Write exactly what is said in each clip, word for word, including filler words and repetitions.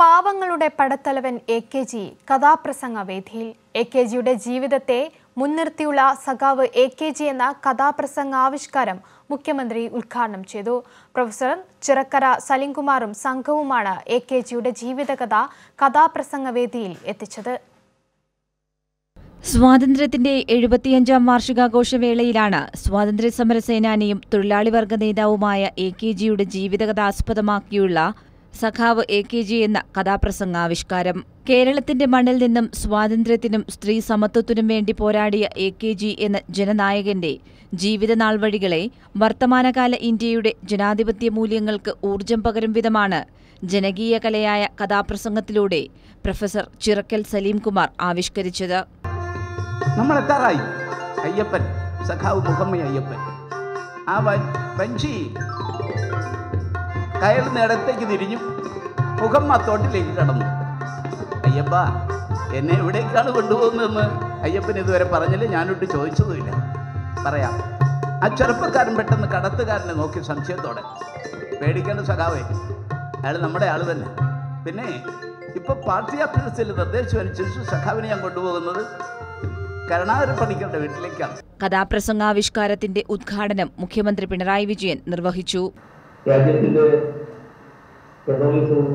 പാവങ്ങളുടെ പടത്തലവൻ A K G കഥാപ്രസംഗവേദിയിൽ എ കെ ജിയുടെ ജീവിതത്തെ മുൻനിർത്തിയുള്ള സഖാവ് എ കെ ജി എന്ന കഥാപ്രസംഗാവിഷ്കാരം മുഖ്യമന്ത്രി ഉദ്ഘാടനം ചെയ്തു. പ്രൊഫസർ ചിറക്കര സലീം കുമാറും സംഘവുമാണ് എ കെ ജിയുടെ ജീവിതകഥ കഥാപ്രസംഗവേദിയിൽ എത്തിച്ചത്. സ്വാതന്ത്ര്യത്തിന്റെ എഴുപത്തിയഞ്ചാം വാർഷികാഘോഷവേളയിലാണ് സ്വാതന്ത്ര്യസമരസേനാനിയും തൊഴിലാളി വർഗ നേതാവുമായ എ കെ ജിയുടെ ജീവിതകഥ ആസ്പദമാക്കിയുള്ള സഖാവ് എ കെ ജി എന്ന കഥാപ്രസംഗാവിഷ്കാരം. കേരളത്തിന്റെ മണ്ണിൽ നിന്നും സ്വാതന്ത്ര്യത്തിനും സ്ത്രീ സമത്വത്തിനും വേണ്ടി പോരാടിയ എ കെ ജി എന്ന ജനനായകന്റെ ജീവിത നാൾവഴികളെ വർത്തമാനകാല ഇന്ത്യയുടെ ജനാധിപത്യ മൂല്യങ്ങൾക്ക് ഊർജം പകരും വിധമാണ് ജനകീയ കലയായ കഥാപ്രസംഗത്തിലൂടെ പ്രൊഫസർ ചിറക്കൽ സലീം കുമാർ ആവിഷ്കരിച്ചത്. നമ്മളെത്താറായി. അയ്യപ്പൻ, സഖാവ് മുഹമ്മദ് അയ്യപ്പൻ, ആ വഞ്ചി കയൽ നേടത്തേക്ക് തിരിഞ്ഞു, മുഖം മത്തോട്ടിലേക്ക് കടന്നു. അയ്യപ്പ, എന്നെ എവിടേക്കാണ് കൊണ്ടുപോകുന്നതെന്ന് അയ്യപ്പൻ ഇതുവരെ പറഞ്ഞില്ല, ഞാനൊട്ട് ചോദിച്ചതുമില്ല. പറയാം, ആ ചെറുപ്പക്കാരൻ പെട്ടെന്ന് കടത്തുകാരനെ നോക്കി സംശയത്തോടെ. പേടിക്കേണ്ട സഖാവേ, അയാൾ നമ്മുടെ ആൾ തന്നെ. പിന്നെ ഇപ്പം പാർട്ടി ഓഫീസിൽ നിർദ്ദേശമനുസരിച്ച് സഖാവിനെ ഞാൻ കൊണ്ടുപോകുന്നത് കരുണാകരൻ പണിക്കരുടെ വീട്ടിലേക്കാണ്. കഥാപ്രസംഗാവിഷ്കാരത്തിന്റെ ഉദ്ഘാടനം മുഖ്യമന്ത്രി പിണറായി വിജയൻ നിർവഹിച്ചു. രാജ്യത്തിൻ്റെ ഫെഡറലിസവും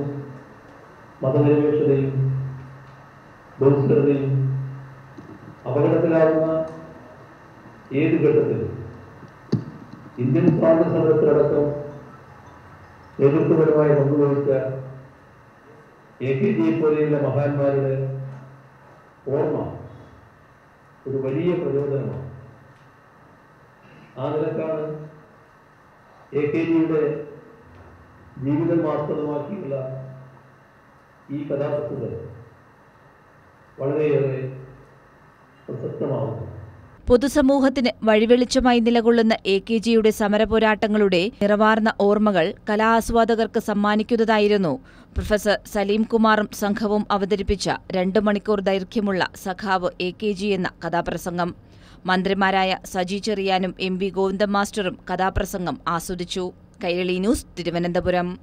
മതനിരപേക്ഷതയും ബഹുസ്വരതയും അപകടത്തിലാവുന്ന ഏത് ഘട്ടത്തിലും ഇന്ത്യൻ സ്വാതന്ത്ര്യ സമരത്തിലടക്കം നേതൃത്വപരമായി പങ്കുവഹിച്ച എ കെ ജിയെ പോലെയുള്ള മഹാന്മാരുടെ ഓർമ്മ ഒരു വലിയ പ്രചോദനമാണ്. ആ നിലക്കാണ് എ കെ ജിയുടെ ജീവിതം ആസ്പദമാക്കിയുള്ള ഈ കഥാപ്രസംഗം വളരെയേറെ പ്രസക്തമാകുന്നു. പൊതുസമൂഹത്തിന് വഴിവെളിച്ചമായി നിലകൊള്ളുന്ന എ കെ ജിയുടെ സമരപോരാട്ടങ്ങളുടെ നിറവാർന്ന ഓർമ്മകൾ കലാസ്വാദകർക്ക് സമ്മാനിക്കുന്നതായിരുന്നു പ്രൊഫസർ സലീം കുമാറും സംഘവും അവതരിപ്പിച്ച രണ്ടു മണിക്കൂർ ദൈർഘ്യമുള്ള സഖാവ് എ കെ ജി എന്ന കഥാപ്രസംഗം. മന്ത്രിമാരായ സജി ചെറിയാനും എം വി ഗോവിന്ദ മാസ്റ്ററും കഥാപ്രസംഗം ആസ്വദിച്ചു. കൈരളി ന്യൂസ്, തിരുവനന്തപുരം.